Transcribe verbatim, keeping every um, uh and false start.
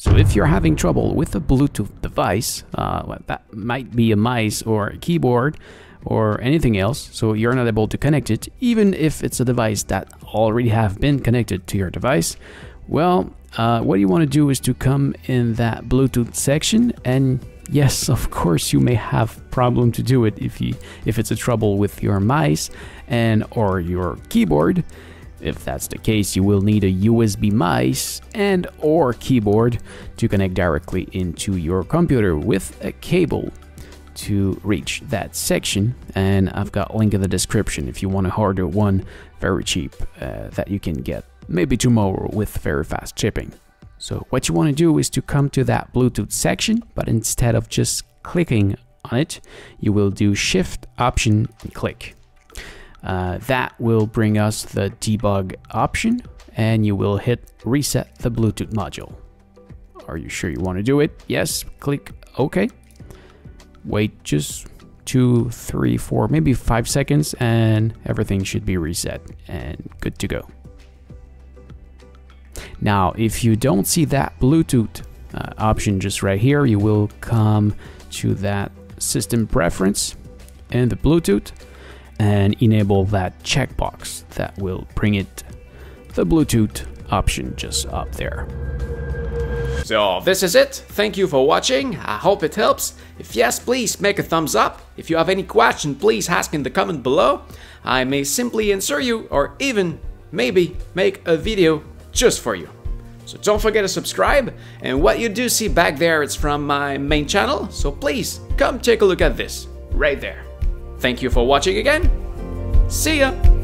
So if you're having trouble with a Bluetooth device, uh, well, that might be a mouse or a keyboard or anything else, so you're not able to connect it, even if it's a device that already have been connected to your device, well, uh, what you want to do is to come in that Bluetooth section, and yes, of course, you may have problem to do it if you if it's a trouble with your mice and or your keyboard. If that's the case, you will need a U S B mice and or keyboard to connect directly into your computer with a cable to reach that section, and I've got a link in the description if you want a harder one, very cheap, uh, that you can get maybe tomorrow with very fast shipping. So what you want to do is to come to that Bluetooth section, but instead of just clicking on it, you will do Shift, Option, and click. Uh, that will bring us the debug option, and you will hit reset the Bluetooth module. Are you sure you want to do it? Yes, click OK. Wait just two, three, four, maybe five seconds, and everything should be reset and good to go. Now, if you don't see that Bluetooth uh, option just right here, you will come to that system preference and the Bluetooth and enable that checkbox that will bring it the Bluetooth option just up there. So this is it. Thank you for watching. I hope it helps. If yes, please make a thumbs up. If you have any question, please ask in the comment below. I may simply answer you or even maybe make a video just for you. So don't forget to subscribe, and what you do see back there, it's from my main channel, so please come take a look at this right there. Thank you for watching again. See ya!